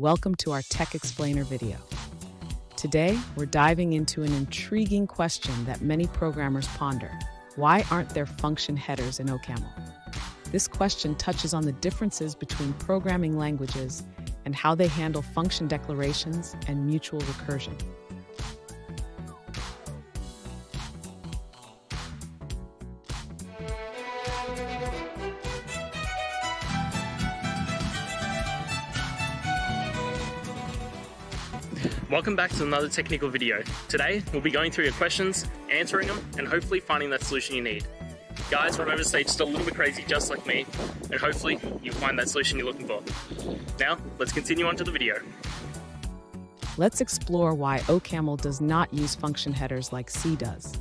Welcome to our Tech Explainer video. Today, we're diving into an intriguing question that many programmers ponder. Why aren't there function headers in OCaml? This question touches on the differences between programming languages and how they handle function declarations and mutual recursion. Welcome back to another technical video. Today, we'll be going through your questions, answering them, and hopefully finding that solution you need. Guys, remember to stay just a little bit crazy, just like me, and hopefully you'll find that solution you're looking for. Now, let's continue on to the video. Let's explore why OCaml does not use function headers like C does.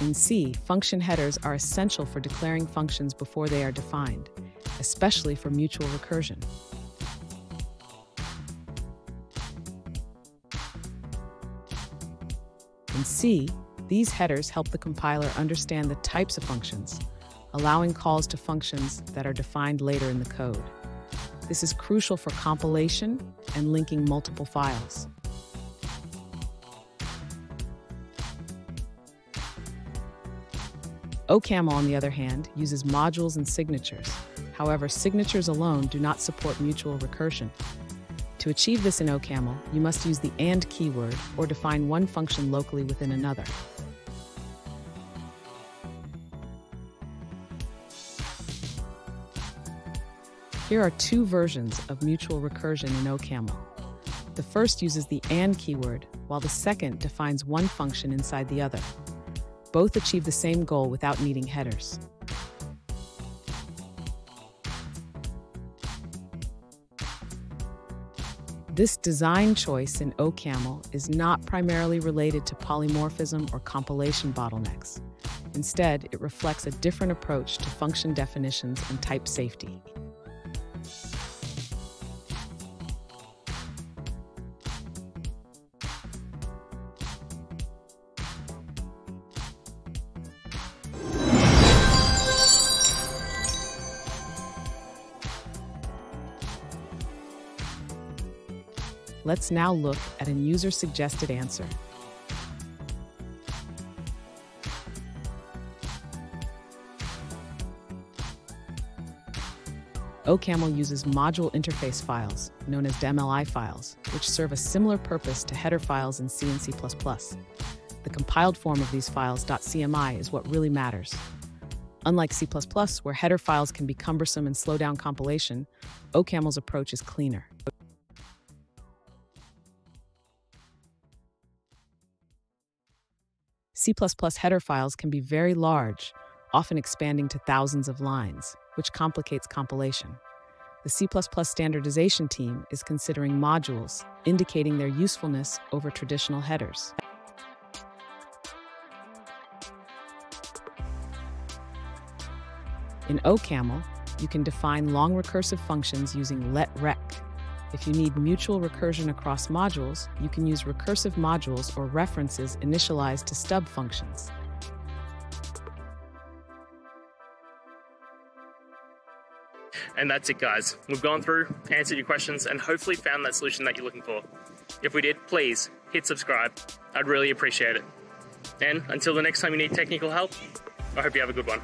In C, function headers are essential for declaring functions before they are defined, especially for mutual recursion. In C, these headers help the compiler understand the types of functions, allowing calls to functions that are defined later in the code. This is crucial for compilation and linking multiple files. OCaml, on the other hand, uses modules and signatures. However, signatures alone do not support mutual recursion. To achieve this in OCaml, you must use the AND keyword or define one function locally within another. Here are two versions of mutual recursion in OCaml. The first uses the AND keyword, while the second defines one function inside the other. Both achieve the same goal without needing headers. This design choice in OCaml is not primarily related to polymorphism or compilation bottlenecks. Instead, it reflects a different approach to function definitions and type safety. Let's now look at a user-suggested answer. OCaml uses module interface files, known as MLI files, which serve a similar purpose to header files in C and C++. The compiled form of these files, .cmi, is what really matters. Unlike C++, where header files can be cumbersome and slow down compilation, OCaml's approach is cleaner. C++ header files can be very large, often expanding to thousands of lines, which complicates compilation. The C++ standardization team is considering modules, indicating their usefulness over traditional headers. In OCaml, you can define long recursive functions using let rec. If you need mutual recursion across modules, you can use recursive modules or references initialized to stub functions. And that's it, guys. We've gone through, answered your questions, and hopefully found that solution that you're looking for. If we did, please hit subscribe. I'd really appreciate it. And until the next time you need technical help, I hope you have a good one.